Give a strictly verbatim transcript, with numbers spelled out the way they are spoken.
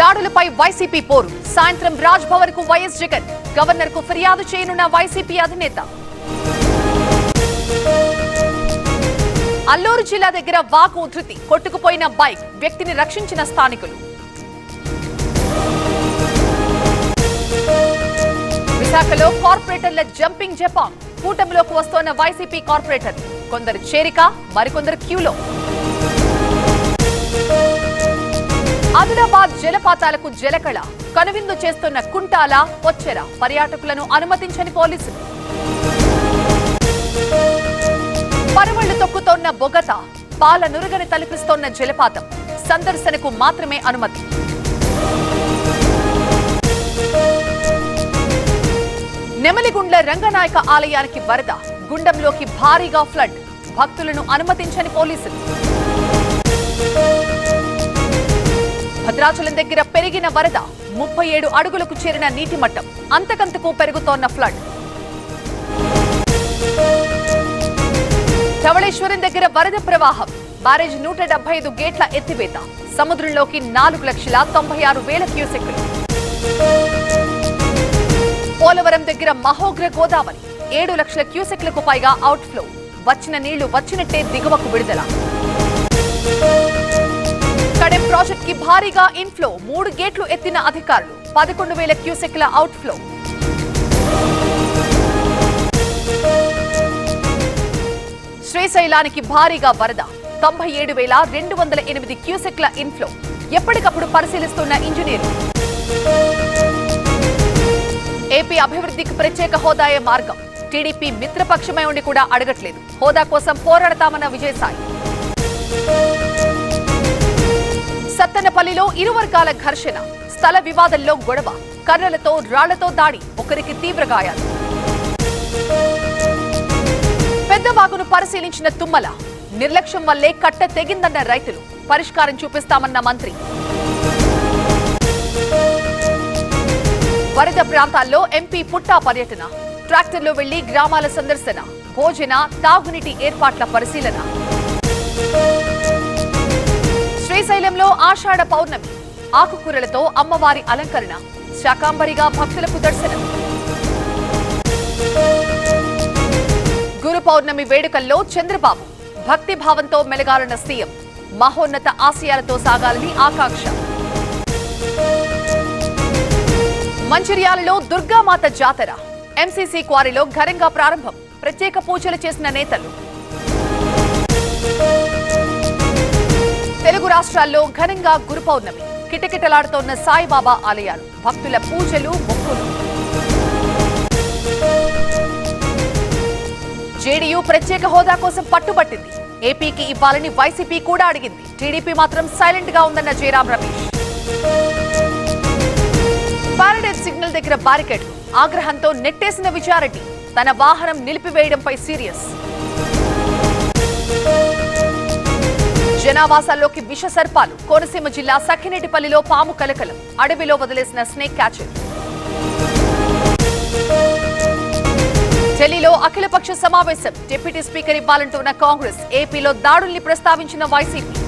దాడులపై YCP పోరు. సాయంత్రం రాజ్భవన్ కు వైఎస్ జగన్, గవర్నర్ కు ఫిర్యాదు చేయనున్న వైసీపీ అధినేత. అల్లూరు జిల్లా దగ్గర వాకు ఉధృతి, కొట్టుకుపోయిన బైక్, వ్యక్తిని రక్షించిన స్థానికులు. విశాఖలో కార్పొరేటర్ల జంపింగ్ జపాం, కూటమిలోకి వస్తోన్న వైసీపీ కార్పొరేటర్ కొందరు చేరిక, మరికొందరు క్యూలో. ఆదిలాబాద్ జలపాతాలకు జలకళ, కనువిందు చేస్తున్న కుంటాల, పొచ్చెర పర్యాటకులను అనుమతించని పోలీసులు. పరవళ్లు తొక్కుతోన్న బొగత, పాల నురుగని తలపిస్తోన్న జలపాతం, సందర్శనకు మాత్రమే అనుమతి. నెమలిగుండ్ల రంగనాయక ఆలయానికి వరద, గుండంలోకి భారీగా ఫ్లడ్, భక్తులను అనుమతించని పోలీసులు. భద్రాచలం దగ్గర పెరిగిన వరద, ముప్పై ఏడు అడుగులకు చేరిన నీటి మట్టం, అంతకంతకు పెరుగుతోన్న ఫ్లడ్. ధవళేశ్వరం దగ్గర వరద ప్రవాహం, బ్యారేజ్ నూట డెబ్బై ఐదు గేట్ల ఎత్తివేత, సముద్రంలోకి నాలుగు లక్షల తొంభై ఆరు వేల క్యూసెక్కులు. పోలవరం దగ్గర మహోగ్ర గోదావరి, ఏడు లక్షల క్యూసెక్లకు పైగా అవుట్ఫ్లో, వచ్చిన నీళ్లు వచ్చినట్టే దిగువకు విడుదల. కడెం ప్రాజెక్ట్ కి భారీగా ఇన్ఫ్లో, మూడు గేట్లు ఎత్తిన అధికారులు, పదకొండు వేల క్యూసెక్ల అవుట్ఫ్లో. శ్రీశైలానికి భారీగా వరద, తొంభై ఏడు వేల రెండు వందల ఎనిమిది క్యూసెక్ల ఇన్ఫ్లో, ఎప్పటికప్పుడు పరిశీలిస్తున్న ఇంజనీర్లు. ఏపీ అభివృద్ధికి ప్రత్యేక హోదాయే మార్గం, టీడీపీ మిత్రపక్షమై ఉండి కూడా అడగట్లేదు, హోదా కోసం పోరాడతామన్న విజయసాయి. సత్తెనపల్లిలో ఇరు వర్గాల ఘర్షణ, స్థల వివాదంలో గొడవ, కర్రలతో రాళ్లతో దాడి, ఒకరికి తీవ్ర గాయాలు. పెద్దవాగును పరిశీలించిన తుమ్మల, నిర్లక్ష్యం వల్లే కట్ట తెగిందన్న రైతులు, పరిష్కారం చూపిస్తామన్న మంత్రి. వరద ప్రాంతాల్లో ఎంపీ పుట్టా పర్యటన, ట్రాక్టర్లో వెళ్లి గ్రామాల సందర్శన, భోజన తాగునీటి ఏర్పాట్ల పరిశీలన. శ్రీశైలంలో ఆషాఢ పౌర్ణమి, ఆకుకూరలతో అమ్మవారి అలంకరణ, శాకాంబరిగా భక్తులకు దర్శనం. గురు పౌర్ణమి వేడుకల్లో చంద్రబాబు, భక్తి భావంతో మెలగాలన్న సీఎం, మహోన్నత ఆశయాలతో సాగాలని ఆకాంక్ష. మంచిర్యాలలో దుర్గామాత జాతర, ఎంసీసీ క్వారీలో ఘనంగా ప్రారంభం, ప్రత్యేక పూజలు చేసిన నేతలు. తెలుగు రాష్ట్రాల్లో ఘనంగా గురు పౌర్ణమి, కిటకిటలాడుతోన్న సాయిబాబా ఆలయాలు, భక్తుల పూజలు, మొక్కులు. జేడీయూ ప్రత్యేక హోదా కోసం పట్టుబట్టింది, ఏపీకి ఇవ్వాలని వైసీపీ కూడా అడిగింది, టీడీపీ మాత్రం సైలెంట్ గా ఉందన్న జయరాం రమేష్. పారడైజ్ సిగ్నల్ దగ్గర బ్యారికేడ్లు, ఆగ్రహంతో నెట్టేసిన విచారెడ్డి, తన వాహనం నిలిపివేయడంపై సీరియస్. జనావాసాల్లోకి విష సర్పాలు, కోనసీమ జిల్లా సఖినేటిపల్లిలో పాము కలకలం, అడవిలో వదిలేసిన స్నేక్ క్యాచర్. ఢిల్లీలో అఖిలపక్ష సమావేశం, డిప్యూటీ స్పీకర్ ఇవ్వాలంటున్న కాంగ్రెస్, ఏపీలో దాడుల్ని ప్రస్తావించిన వైసీపీ.